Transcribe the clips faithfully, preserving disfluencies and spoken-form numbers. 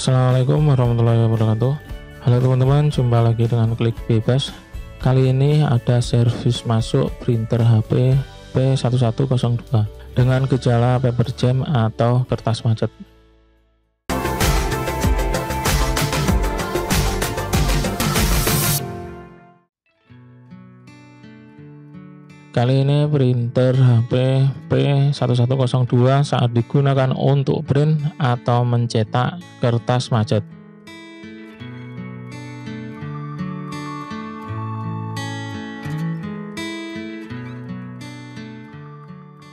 Assalamualaikum warahmatullahi wabarakatuh. Halo teman-teman, jumpa lagi dengan Klik Bebas. Kali ini ada servis masuk printer H P P sebelas nol dua dengan gejala paper jam atau kertas macet. Kali ini printer H P P sebelas nol dua saat digunakan untuk print atau mencetak kertas macet.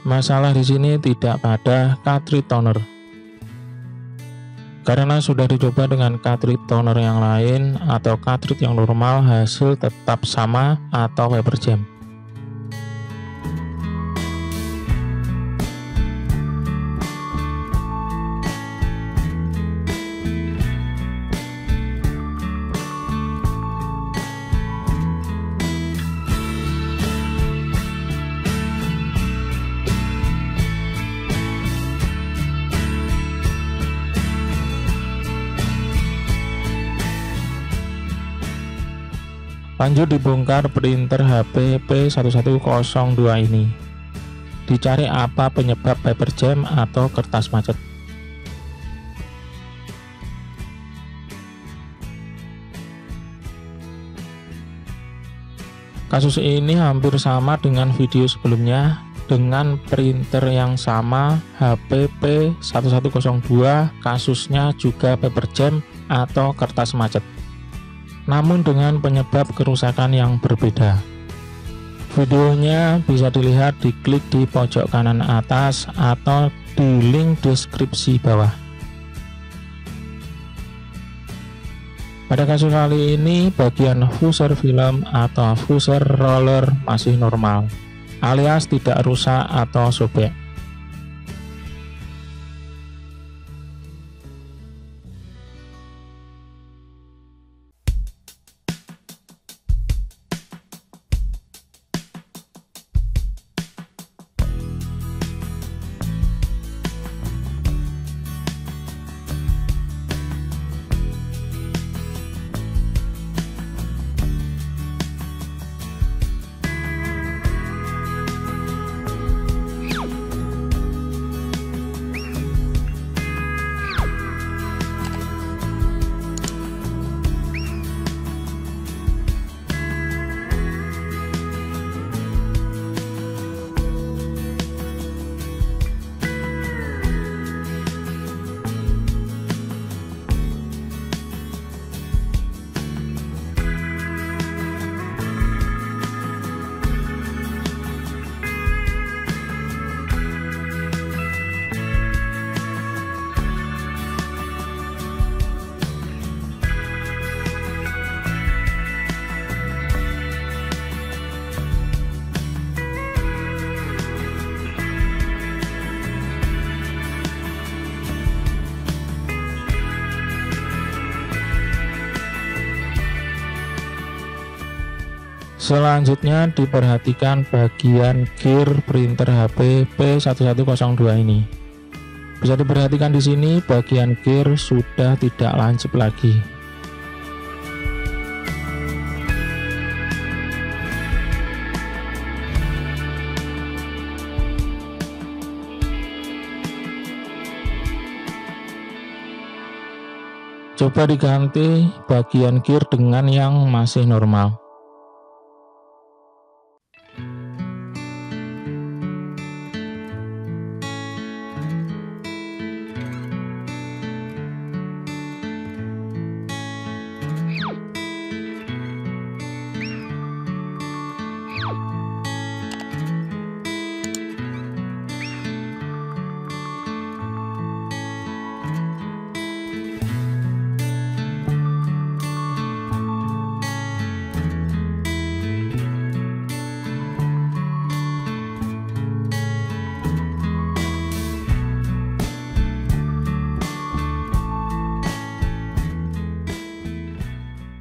Masalah di sini tidak pada cartridge toner. Karena sudah dicoba dengan cartridge toner yang lain atau cartridge yang normal, hasil tetap sama atau paper jam. Lanjut dibongkar printer H P P sebelas nol dua ini. Dicari apa penyebab paper jam atau kertas macet. Kasus ini hampir sama dengan video sebelumnya dengan printer yang sama H P P sebelas nol dua, kasusnya juga paper jam atau kertas macet, namun dengan penyebab kerusakan yang berbeda. Videonya bisa dilihat di klik di pojok kanan atas atau di link deskripsi bawah. Pada kasus kali ini, bagian fuser film atau fuser roller masih normal, alias tidak rusak atau sobek. Selanjutnya diperhatikan bagian gear printer H P P sebelas nol dua ini. Bisa diperhatikan di sini bagian gear sudah tidak lancip lagi. Coba diganti bagian gear dengan yang masih normal.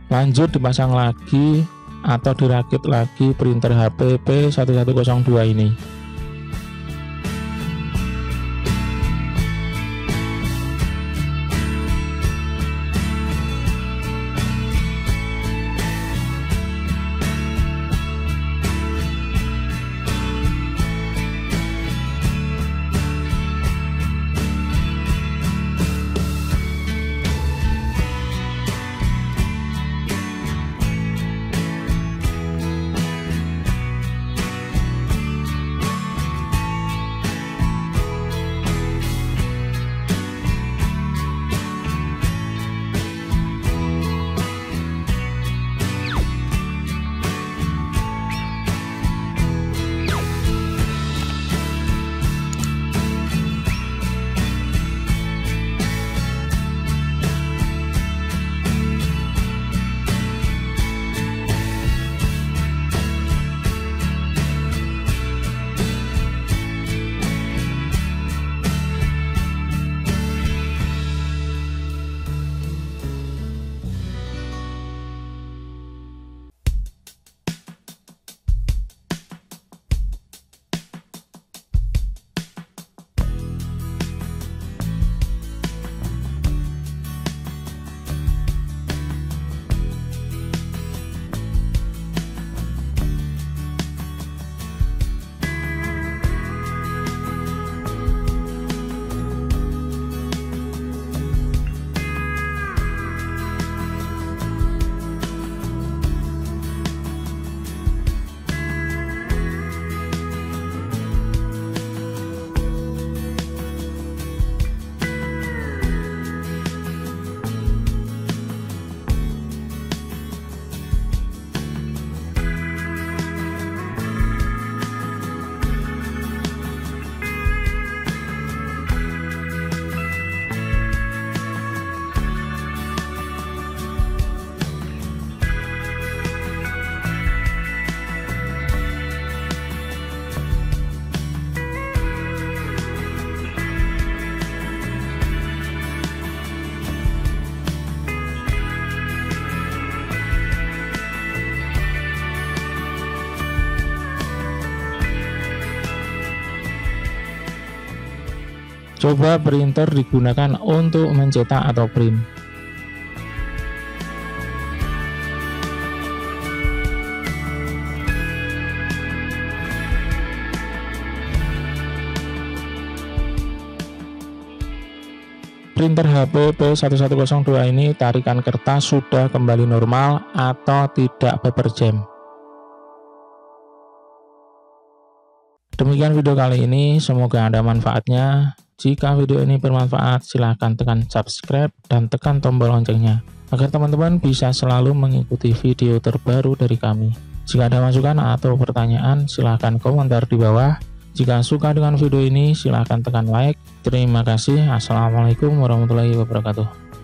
Lanjut dipasang lagi atau dirakit lagi printer H P P sebelas nol dua ini. Coba printer digunakan untuk mencetak atau print. Printer H P P sebelas nol dua ini tarikan kertas sudah kembali normal atau tidak paper jam. Demikian video kali ini, semoga ada manfaatnya. Jika video ini bermanfaat, silahkan tekan subscribe dan tekan tombol loncengnya, agar teman-teman bisa selalu mengikuti video terbaru dari kami. Jika ada masukan atau pertanyaan, silahkan komentar di bawah. Jika suka dengan video ini, silahkan tekan like. Terima kasih. Assalamualaikum warahmatullahi wabarakatuh.